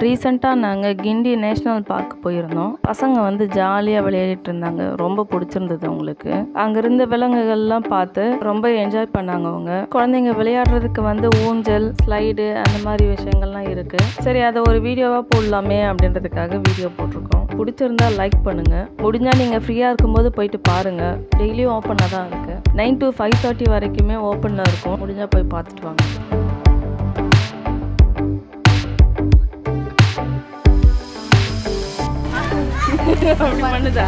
ரீசெண்டாக நாங்கள் கிண்டி national park போயிருந்தோம். பசங்க வந்து ஜாலியாக விளையாடிட்டு இருந்தாங்க, ரொம்ப பிடிச்சிருந்தது அவங்களுக்கு. அங்கிருந்த விலங்குகள்லாம் பார்த்து ரொம்ப என்ஜாய் பண்ணாங்க அவங்க. குழந்தைங்க விளையாடுறதுக்கு வந்து ஊஞ்சல், ஸ்லைடு, அந்த மாதிரி விஷயங்கள்லாம் இருக்குது. சரி, அதை ஒரு வீடியோவாக போடலாமே அப்படின்றதுக்காக வீடியோ போட்டிருக்கோம். பிடிச்சிருந்தா லைக் பண்ணுங்கள். முடிஞ்சால் நீங்கள் ஃப்ரீயாக இருக்கும்போது போயிட்டு பாருங்கள். டெய்லியும் ஓப்பனாக தான் இருக்குது. 9 to 5:30 வரைக்குமே ஓப்பனில் இருக்கும். முடிஞ்சால் போய் பார்த்துட்டு வாங்க. அப்படி பண்ணுதா?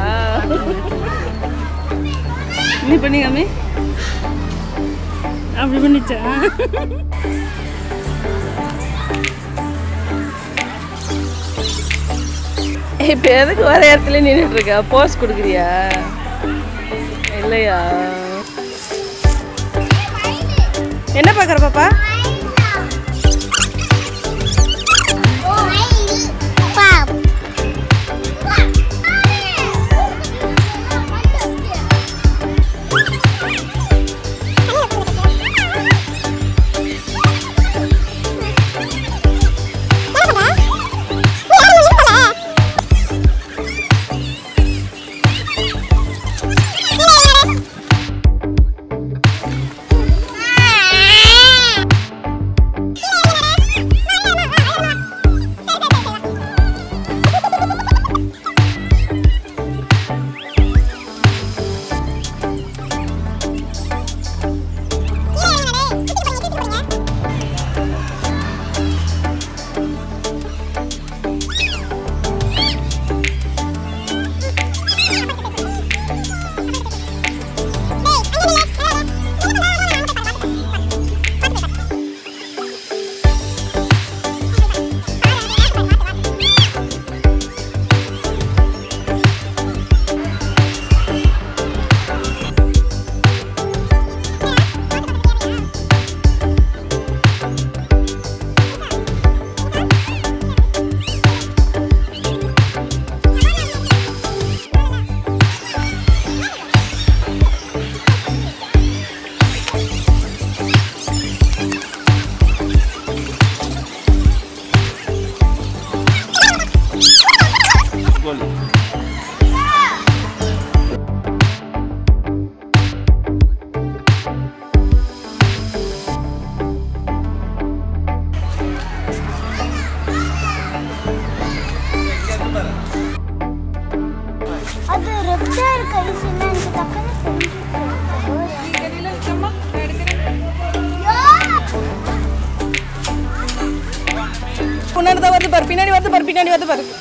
நீ பண்ணிக்காமே அப்படி பண்ணிச்சா? இப்ப எதுக்கு வர இடத்துல நின்றுட்டு இருக்க? போஸ் கொடுக்குறியா இல்லையா? என்ன பாக்குற பாப்பா? பின்னாடி வந்து பாரு